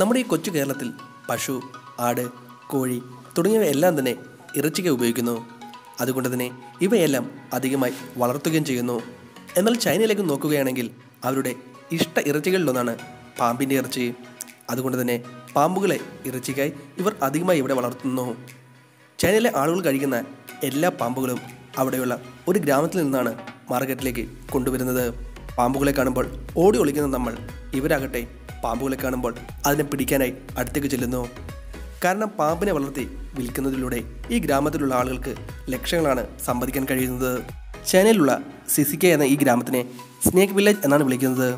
നമ്മുടെ ഈ കൊച്ചു കേരളത്തിൽ പശു, ആട്, കോഴി തുടങ്ങിയവയെല്ലാം തന്നെ ഇറച്ചിക്ക് ഉപയോഗിക്കുന്നു. അതുകൊണ്ട് തന്നെ ഇവയെല്ലാം അധികമായി വളർത്തുകയും ചെയ്യുന്നു. എന്നാൽ ചൈനയിലേക്ക് നോക്കുകയാണെങ്കിൽ അവരുടെ ഇഷ്ട ഇറച്ചികളിലൊന്നാണ് പാമ്പിൻ്റെ ഇറച്ചി. അതുകൊണ്ട് തന്നെ പാമ്പുകളെ ഇറച്ചിക്കായി ഇവർ അധികമായി ഇവിടെ വളർത്തുന്നു. ചൈനയിലെ ആളുകൾ കഴിക്കുന്ന എല്ലാ പാമ്പുകളും അവിടെയുള്ള ഒരു ഗ്രാമത്തിൽ നിന്നാണ് മാർക്കറ്റിലേക്ക് കൊണ്ടുവരുന്നത്. പാമ്പുകളെ കാണുമ്പോൾ ഓടി ഒളിക്കുന്ന നമ്മൾ, ഇവരാകട്ടെ പാമ്പുകളെ കാണുമ്പോൾ അതിനെ പിടിക്കാനായി അടുത്തേക്ക് ചെല്ലുന്നു. കാരണം പാമ്പിനെ വളർത്തി വിൽക്കുന്നതിലൂടെ ഈ ഗ്രാമത്തിലുള്ള ആളുകൾക്ക് ലക്ഷങ്ങളാണ് സമ്പാദിക്കാൻ കഴിയുന്നത്. ചൈനയിലുള്ള സിസിക്ക എന്ന ഈ ഗ്രാമത്തിനെ സ്നേക്ക് വില്ലേജ് എന്നാണ് വിളിക്കുന്നത്.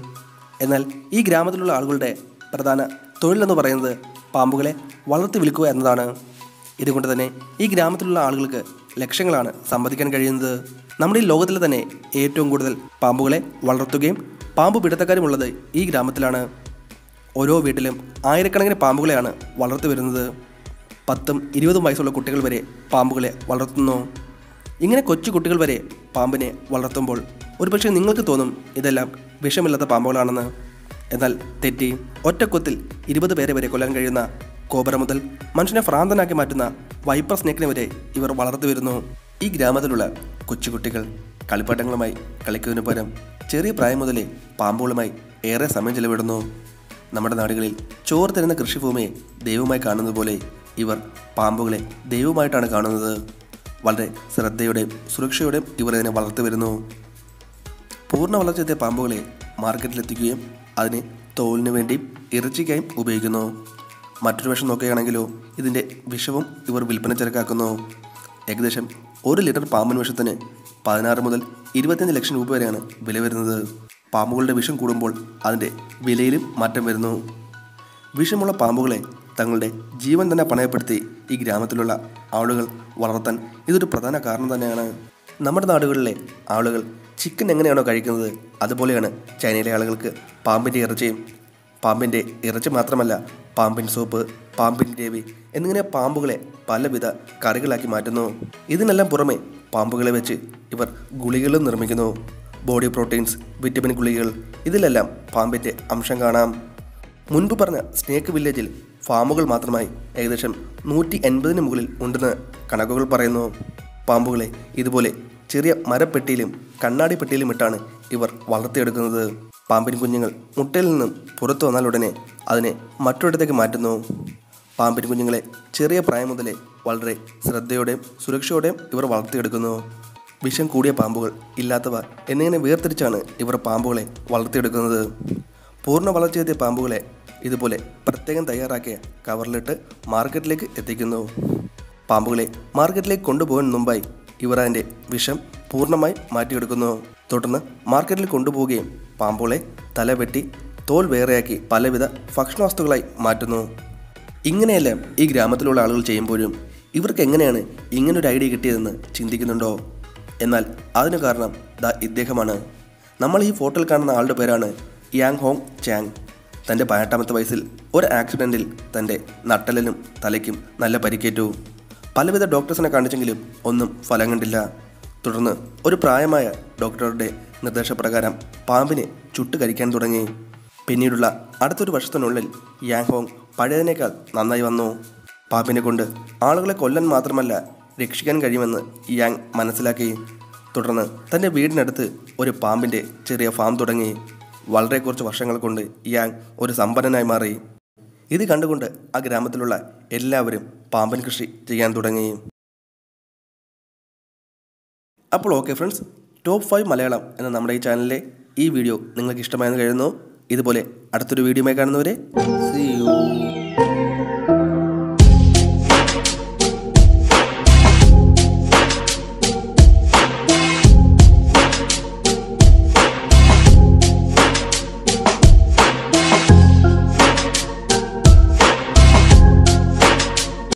എന്നാൽ ഈ ഗ്രാമത്തിലുള്ള ആളുകളുടെ പ്രധാന തൊഴിലെന്ന് പറയുന്നത് പാമ്പുകളെ വളർത്തി വിൽക്കുക എന്നതാണ്. ഇതുകൊണ്ട് തന്നെ ഈ ഗ്രാമത്തിലുള്ള ആളുകൾക്ക് ലക്ഷങ്ങളാണ് സമ്പാദിക്കാൻ കഴിയുന്നത്. നമ്മുടെ ഈ ലോകത്തിൽ തന്നെ ഏറ്റവും കൂടുതൽ പാമ്പുകളെ വളർത്തുകയും പാമ്പ് പിടുത്തക്കാരുമുള്ളത് ഈ ഗ്രാമത്തിലാണ്. ഓരോ വീട്ടിലും ആയിരക്കണക്കിന് പാമ്പുകളെയാണ് വളർത്തി വരുന്നത്. 10-20 വയസ്സുള്ള കുട്ടികൾ വരെ പാമ്പുകളെ വളർത്തുന്നു. ഇങ്ങനെ കൊച്ചു കുട്ടികൾ വരെ പാമ്പിനെ വളർത്തുമ്പോൾ ഒരുപക്ഷെ നിങ്ങൾക്ക് തോന്നും ഇതെല്ലാം വിഷമില്ലാത്ത പാമ്പുകളാണെന്ന്. എന്നാൽ തെറ്റി. ഒറ്റക്കൊത്തിൽ 20 പേരെ വരെ കൊല്ലാൻ കഴിയുന്ന കോബ്ര മുതൽ മനുഷ്യനെ ഭ്രാന്തനാക്കി മാറ്റുന്ന വൈപ്പർ സ്നേക്കിനെ വരെ ഇവർ വളർത്തി വരുന്നു. ഈ ഗ്രാമത്തിലുള്ള കൊച്ചുകുട്ടികൾ കളിപ്പാട്ടങ്ങളുമായി കളിക്കുന്നതിനു പകരം ചെറിയ പ്രായം മുതലേ പാമ്പുകളുമായി ഏറെ സമയം ചെലവിടുന്നു. നമ്മുടെ നാടുകളിൽ ചോറ് തരുന്ന കൃഷിഭൂമിയെ ദൈവമായി കാണുന്നതുപോലെ ഇവർ പാമ്പുകളെ ദൈവമായിട്ടാണ് കാണുന്നത്. വളരെ ശ്രദ്ധയോടെയും സുരക്ഷയോടെയും ഇവർ ഇതിനെ വളർത്തി വരുന്നു. പൂർണ്ണ വളർച്ചയെത്തിയ പാമ്പുകളെ മാർക്കറ്റിലെത്തിക്കുകയും അതിനെ തോലിനു വേണ്ടിയും ഇറച്ചിക്കായും ഉപയോഗിക്കുന്നു. മറ്റൊരു വശം നോക്കുകയാണെങ്കിലോ ഇതിൻ്റെ വിഷവും ഇവർ വിൽപ്പന ചരക്കാക്കുന്നു. ഏകദേശം 1 ലിറ്റർ പാമ്പിൻ വിഷത്തിന് 16 മുതൽ 25 ലക്ഷം രൂപ വരെയാണ് വില വരുന്നത്. പാമ്പുകളുടെ വിഷം കൂടുമ്പോൾ അതിൻ്റെ വിലയിലും മാറ്റം വരുന്നു. വിഷമുള്ള പാമ്പുകളെ തങ്ങളുടെ ജീവൻ തന്നെ പണയപ്പെടുത്തി ഈ ഗ്രാമത്തിലുള്ള ആളുകൾ വളർത്താൻ ഇതൊരു പ്രധാന കാരണം തന്നെയാണ്. നമ്മുടെ നാടുകളിലെ ആളുകൾ ചിക്കൻ എങ്ങനെയാണോ കഴിക്കുന്നത്, അതുപോലെയാണ് ചൈനയിലെ ആളുകൾക്ക് പാമ്പിൻ്റെ ഇറച്ചിയും. പാമ്പിൻ്റെ ഇറച്ചി മാത്രമല്ല, പാമ്പിൻ സൂപ്പ്, പാമ്പിൻ ഗ്രേവി എന്നിങ്ങനെ പാമ്പുകളെ പലവിധ കറികളാക്കി മാറ്റുന്നു. ഇതിനെല്ലാം പുറമെ പാമ്പുകളെ വെച്ച് ഇവർ ഗുളികകളും നിർമ്മിക്കുന്നു. ബോഡി പ്രോട്ടീൻസ്, വിറ്റമിൻ ഗുളികകൾ, ഇതിലെല്ലാം പാമ്പിൻ്റെ അംശം കാണാം. മുൻപ് പറഞ്ഞ സ്നേക്ക് വില്ലേജിൽ ഫാമുകൾ മാത്രമായി ഏകദേശം 180 മുകളിൽ ഉണ്ടെന്ന് കണക്കുകൾ പറയുന്നു. പാമ്പുകളെ ഇതുപോലെ ചെറിയ മരപ്പെട്ടിയിലും കണ്ണാടി പെട്ടിയിലും ഇട്ടാണ് ഇവർ വളർത്തിയെടുക്കുന്നത്. പാമ്പിൻ കുഞ്ഞുങ്ങൾ മുട്ടയിൽ നിന്നും പുറത്തു വന്നാൽ ഉടനെ അതിനെ മറ്റൊരിടത്തേക്ക് മാറ്റുന്നു. പാമ്പിൻ കുഞ്ഞുങ്ങളെ ചെറിയ പ്രായം മുതലേ വളരെ ശ്രദ്ധയോടെയും സുരക്ഷയോടെയും ഇവർ വളർത്തിയെടുക്കുന്നു. വിഷം കൂടിയ പാമ്പുകൾ, ഇല്ലാത്തവ എന്നിങ്ങനെ വേർതിരിച്ചാണ് ഇവർ പാമ്പുകളെ വളർത്തിയെടുക്കുന്നത്. പൂർണ്ണ വളർച്ചയെത്തിയ പാമ്പുകളെ ഇതുപോലെ പ്രത്യേകം തയ്യാറാക്കിയ കവറിലിട്ട് മാർക്കറ്റിലേക്ക് എത്തിക്കുന്നു. പാമ്പുകളെ മാർക്കറ്റിലേക്ക് കൊണ്ടുപോകാൻ മുമ്പായി ഇവർ അതിൻ്റെ വിഷം പൂർണ്ണമായി മാറ്റിയെടുക്കുന്നു. തുടർന്ന് മാർക്കറ്റിൽ കൊണ്ടുപോവുകയും പാമ്പുകളെ തലവെട്ടി തോൽ വേറെയാക്കി പലവിധ ഭക്ഷണവസ്തുക്കളായി മാറ്റുന്നു. ഇങ്ങനെയെല്ലാം ഈ ഗ്രാമത്തിലുള്ള ആളുകൾ ചെയ്യുമ്പോഴും ഇവർക്ക് എങ്ങനെയാണ് ഇങ്ങനൊരു ഐഡിയ കിട്ടിയതെന്ന് ചിന്തിക്കുന്നുണ്ടോ? എന്നാൽ അതിന് കാരണം ഇദ്ദേഹമാണ്. നമ്മൾ ഈ ഫോട്ടോയിൽ കാണുന്ന ആളുടെ പേരാണ് യാങ് ഹോങ് ചാങ്. തൻ്റെ 18ാമത്തെ വയസ്സിൽ ഒരു ആക്സിഡൻറ്റിൽ തൻ്റെ നട്ടലിനും തലയ്ക്കും നല്ല പരിക്കേറ്റു. പലവിധ ഡോക്ടേഴ്സിനെ കാണിച്ചെങ്കിലും ഒന്നും ഫലം കണ്ടില്ല. തുടർന്ന് ഒരു പ്രായമായ ഡോക്ടറുടെ നിർദ്ദേശപ്രകാരം പാമ്പിനെ ചുട്ട് കഴിക്കാൻ തുടങ്ങി. പിന്നീടുള്ള അടുത്തൊരു വർഷത്തിനുള്ളിൽ യാങ് ഹോങ് പഴയതിനേക്കാൾ നന്നായി വന്നു. പാമ്പിനെ കൊണ്ട് ആളുകളെ കൊല്ലാൻ മാത്രമല്ല രക്ഷിക്കാൻ കഴിയുമെന്ന് യാങ് മനസ്സിലാക്കി. തുടർന്ന് തൻ്റെ വീടിനടുത്ത് ഒരു പാമ്പിൻ്റെ ചെറിയ ഫാം തുടങ്ങി. വളരെ കുറച്ച് വർഷങ്ങൾ കൊണ്ട് യാങ് ഒരു സമ്പന്നനായി മാറി. ഇത് കണ്ടുകൊണ്ട് ആ ഗ്രാമത്തിലുള്ള എല്ലാവരും പാമ്പൻ കൃഷി ചെയ്യാൻ തുടങ്ങി. അപ്പോൾ ഓക്കെ ഫ്രണ്ട്സ്, ടോപ്പ് 5 മലയാളം എന്ന നമ്മുടെ ഈ ചാനലിലെ ഈ വീഡിയോ നിങ്ങൾക്ക് ഇഷ്ടമായെന്ന് കരുതുന്നു. ഇതുപോലെ അടുത്തൊരു വീഡിയോയുമായി കാണുന്നവരെ